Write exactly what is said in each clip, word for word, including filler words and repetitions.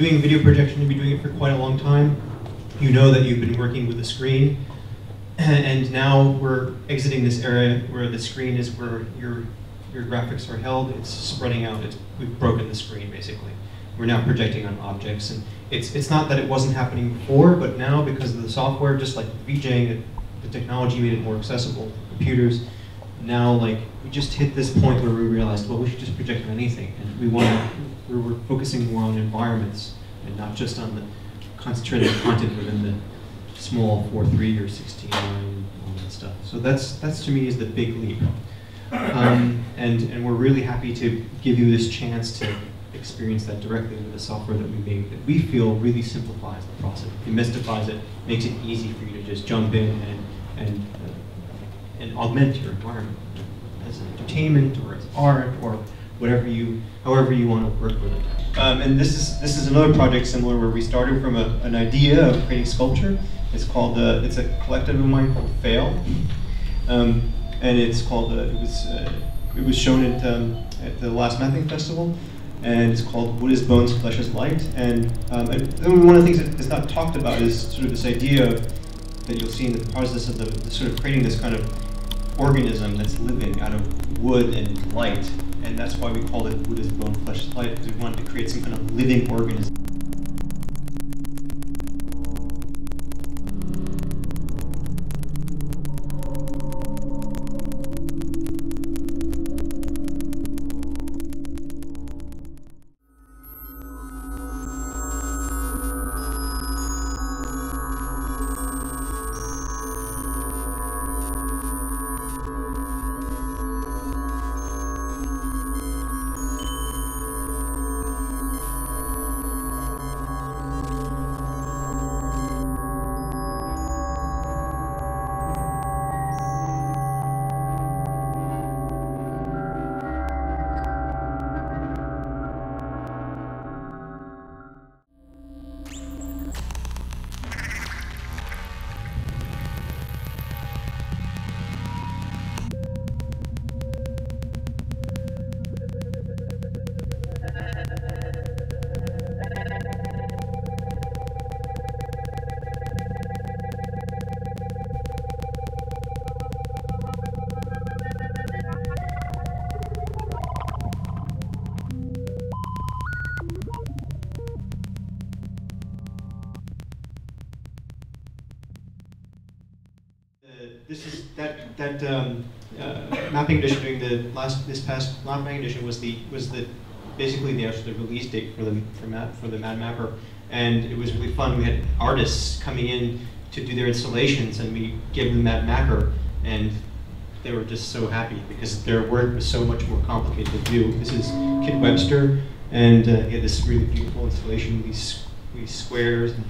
you're doing video projection, you've been doing it for quite a long time. You know that you've been working with a screen. And now we're exiting this area where the screen is where your, your graphics are held. It's spreading out. It's, we've broken the screen, basically. We're now projecting on objects. And it's, it's not that it wasn't happening before, but now because of the software, just like VJing, the technology made it more accessible. Computers, now like we just hit this point where we realized, well, we should just project on anything. And we want to, we're, we're focusing more on environments and not just on the concentrated content within the small four three or sixteen and all that stuff. So that's, that's to me is the big leap. Um, and, and we're really happy to give you this chance to experience that directly with the software that we make that we feel really simplifies the process, demystifies it, makes it easy for you to just jump in and, and, uh, and augment your environment as entertainment or as art or whatever you, however you want to work with it. Um, and this is, this is another project similar where we started from a, an idea of creating sculpture. It's called, uh, it's a collective of mine called FAIL. Um, and it's called, uh, it, was, uh, it was shown at, um, at the last Mapping Festival. And it's called Wood is Bones, Flesh is Light. And, um, and one of the things that is not talked about is sort of this idea of, that you'll see in the process of the, the sort of creating this kind of organism that's living out of wood and light. And that's why we called it Wood is Bone, Flesh is Light, because we wanted to create some kind of living organism. This is that that um, uh, mapping edition during the last this past mapping edition was the was the basically the actual release date for the for map for the MadMapper, and it was really fun. We had artists coming in to do their installations, and we gave them MadMapper, and they were just so happy because their work was so much more complicated to do. This is Kit Webster, and uh, he had this really beautiful installation. These these squares. And,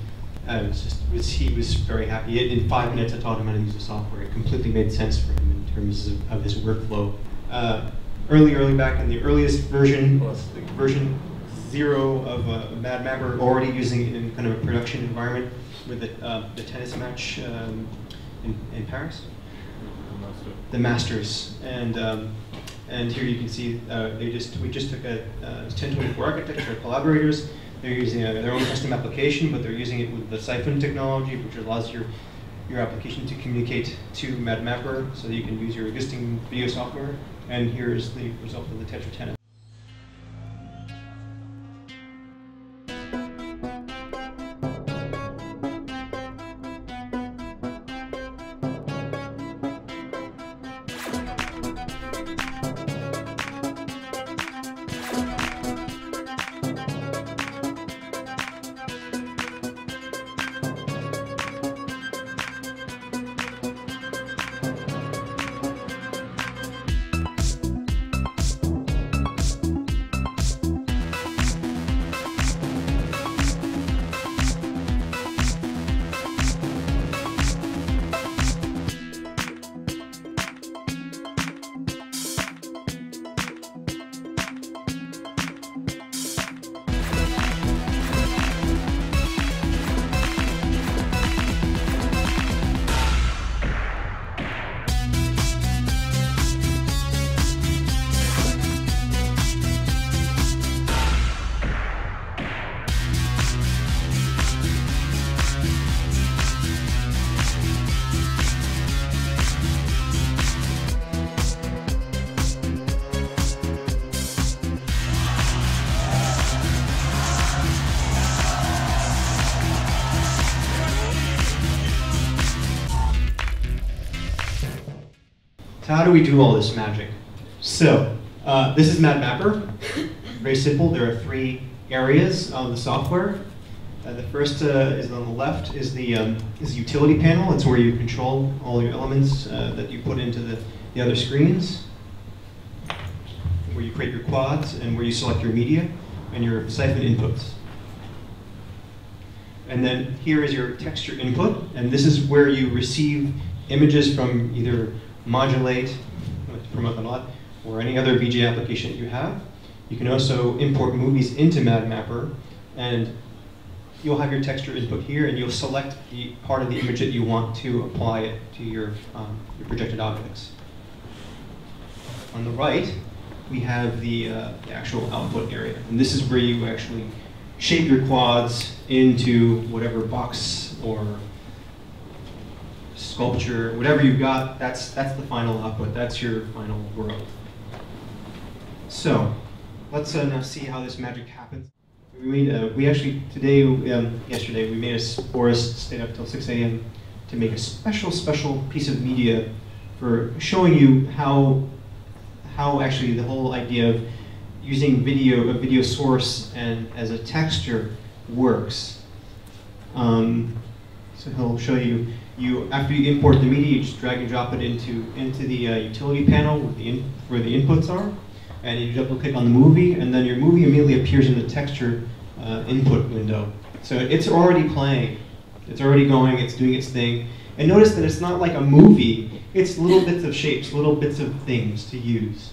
Uh, it was just, it was, he was very happy. It, in five minutes, I taught him how to use the software. It completely made sense for him in terms of, of his workflow. Uh, early, early back in the earliest version, well, like version zero of uh, MadMapper, already using it in kind of a production environment with the, uh, the tennis match um, in, in Paris, the Masters, and um, and here you can see uh, they just we just took a uh, ten twenty-four architecture collaborators. They're using a, their own custom application, but they're using it with the Siphon technology, which allows your, your application to communicate to MadMapper so that you can use your existing video software. And here's the result of the Tetra Tennis. how do we do all this magic? So, uh, this is MadMapper. Very simple. There are three areas on the software. Uh, the first uh, is on the left is the um, is the utility panel. It's where you control all your elements uh, that you put into the, the other screens, where you create your quads and where you select your media and your Siphon inputs. And then here is your texture input, and this is where you receive images from either Modul eight, from Modul eight, or any other V J application that you have. You can also import movies into MadMapper, and you'll have your texture input here, and you'll select the part of the image that you want to apply it to your, um, your projected objects. On the right, we have the, uh, the actual output area, and this is where you actually shape your quads into whatever box or sculpture, whatever you've got. That's, that's the final output. That's your final world. So let's uh, now see how this magic happens. We made a, we actually, today, um, yesterday, we made a, Boris stayed up till six A M to make a special, special piece of media for showing you how, how actually the whole idea of using video, a video source and as a texture works. Um, so he'll show you, you, after you import the media, you just drag and drop it into, into the uh, utility panel where the, in, where the inputs are, and you double click on the movie, and then your movie immediately appears in the texture uh, input window. So it's already playing, it's already going, it's doing its thing. And notice that it's not like a movie, it's little bits of shapes, little bits of things to use.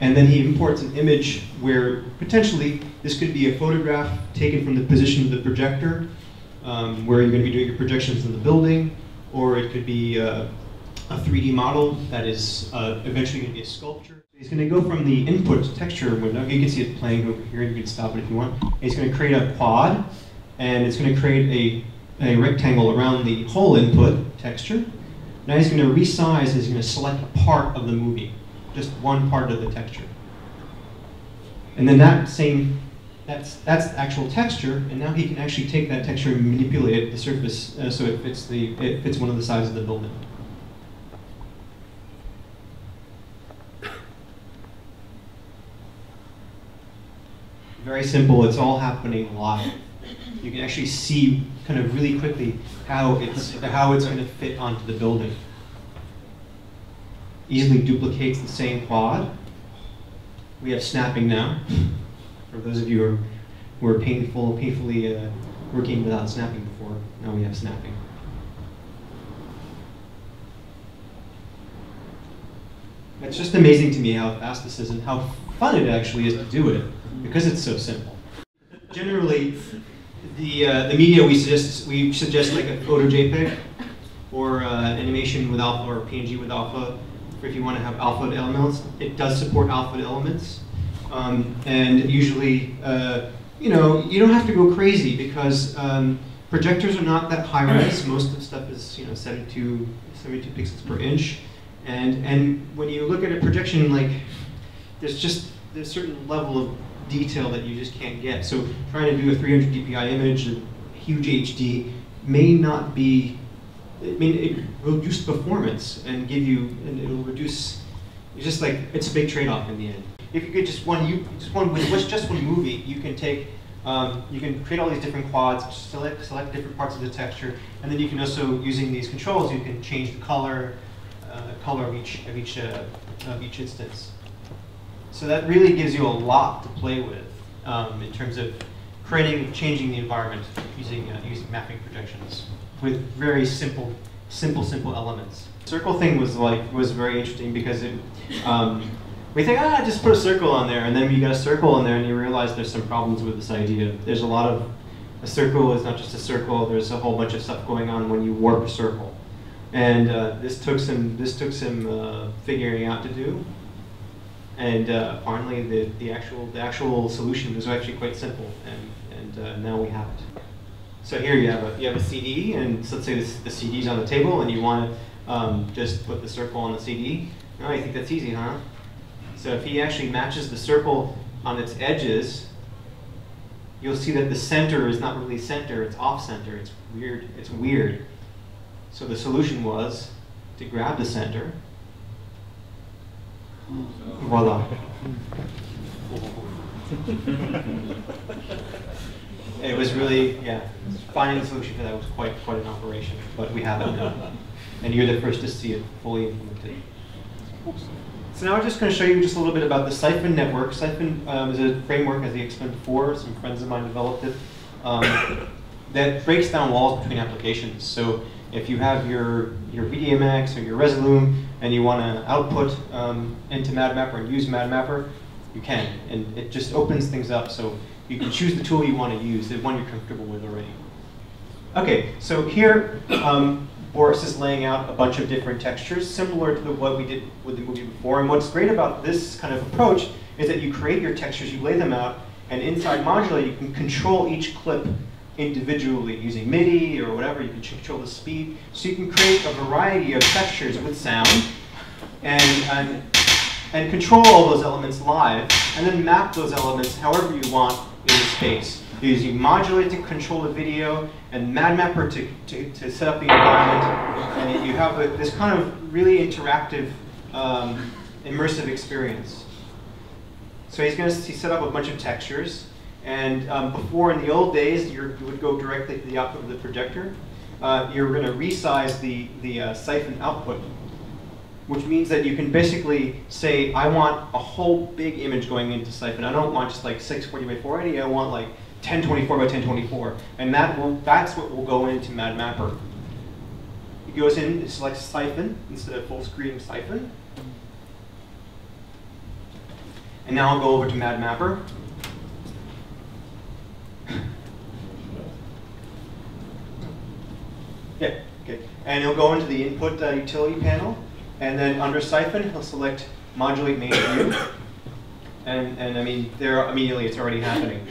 And then he imports an image where potentially this could be a photograph taken from the position of the projector, um, where you're going to be doing your projections in the building, or it could be uh, a three D model that is uh, eventually going to be a sculpture. It's going to go from the input texture window. You can see it playing over here, and you can stop it if you want. It's going to create a quad, and it's going to create a, a rectangle around the whole input texture. Now he's going to resize, and he's going to select a part of the movie, just one part of the texture. And then that same, that's, that's the actual texture, and now he can actually take that texture and manipulate the surface uh, so it fits, the, it fits one of the sides of the building. Very simple, it's all happening live. You can actually see kind of really quickly how it's, how it's going to fit onto the building. Easily duplicates the same quad. We have snapping now. For those of you who, are, who are painful, painfully uh, working without snapping before, now we have snapping. It's just amazing to me how fast this is and how fun it actually is to do it, because it's so simple. Generally, the, uh, the media we suggest, we suggest like a photo JPEG or uh, animation with alpha or P N G with alpha. If you want to have alpha elements, it does support alpha elements, um, and usually, uh, you know, you don't have to go crazy because um, projectors are not that high res. Most of the stuff is, you know, seventy-two pixels per inch, and and when you look at a projection, like there's just there's a certain level of detail that you just can't get. So trying to do a three hundred D P I image and huge H D may not be. I mean, it will reduce performance and give you, and it'll reduce. It's just like it's a big trade-off in the end. If you get just one, you just one with just one movie, you can take, um, you can create all these different quads, select select different parts of the texture, and then you can also, using these controls, you can change the color, uh, color of each of each uh, of each instance. So that really gives you a lot to play with um, in terms of creating, changing the environment using uh, using mapping projections with very simple, simple, simple elements. Circle thing was like was very interesting because it, um, we think, ah, just put a circle on there, and then you got a circle in there, and you realize there's some problems with this idea. There's a lot of a circle is not just a circle. There's a whole bunch of stuff going on when you warp a circle, and uh, this took some this took some uh, figuring out to do, and uh, finally the the actual the actual solution was actually quite simple, and and uh, now we have it. So here you have a you have a C D, and so let's say this, the C D's on the table, and you want to um, just put the circle on the C D. Oh, you think that's easy, huh? So if he actually matches the circle on its edges, you'll see that the center is not really center; it's off center. It's weird. It's weird. So the solution was to grab the center. Voila. It was really, yeah, finding a solution for that was quite quite an operation, but we have it now. And you're the first to see it fully implemented. So now I'm just going to show you just a little bit about the Siphon network. Siphon um, is a framework, as I explained before, some friends of mine developed it, um, that breaks down walls between applications. So if you have your, your V D M X or your Resolume, and you want to output um, into MadMapper and use MadMapper, you can. And it just opens things up, so you can choose the tool you want to use, the one you're comfortable with already. Okay, so here um, Boris is laying out a bunch of different textures, similar to the, what we did with the movie before. And what's great about this kind of approach is that you create your textures, you lay them out, and inside Modula you can control each clip individually using MIDI or whatever. You can control the speed, so you can create a variety of textures with sound, and, and, and control all those elements live, and then map those elements however you want in space. You're using Modulate to control the video, and MadMapper to, to, to set up the environment, and you have a, this kind of really interactive, um, immersive experience. So he's going to set up a bunch of textures. And um, before, in the old days, you would go directly to the output of the projector. Uh, you're going to resize the, the uh, Siphon output, which means that you can basically say, I want a whole big image going into Siphon. I don't want just like six forty by four eighty. I want like ten twenty-four by ten twenty-four. And that will, that's what will go into MadMapper. It goes in, it selects Siphon instead of full screen Siphon. And now I'll go over to MadMapper. Yeah, okay. And he'll go into the input uh, utility panel, and then under Siphon, he'll select Modulate Main View. And, and I mean, there immediately it's already happening.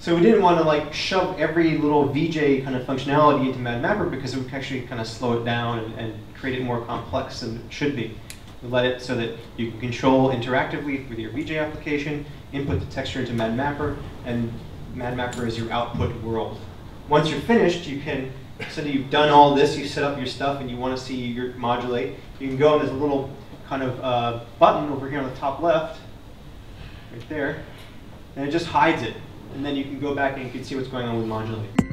So we didn't want to like shove every little V J kind of functionality into MadMapper, because it would actually kind of slow it down and, and create it more complex than it should be. We let it so that you can control interactively with your V J application, input the texture into MadMapper, and MadMapper is your output world. Once you're finished, you can, so that you've done all this, you set up your stuff, and you want to see your Modulate, you can go on this little kind of uh, button over here on the top left, right there, and it just hides it. And then you can go back and you can see what's going on with Modulate.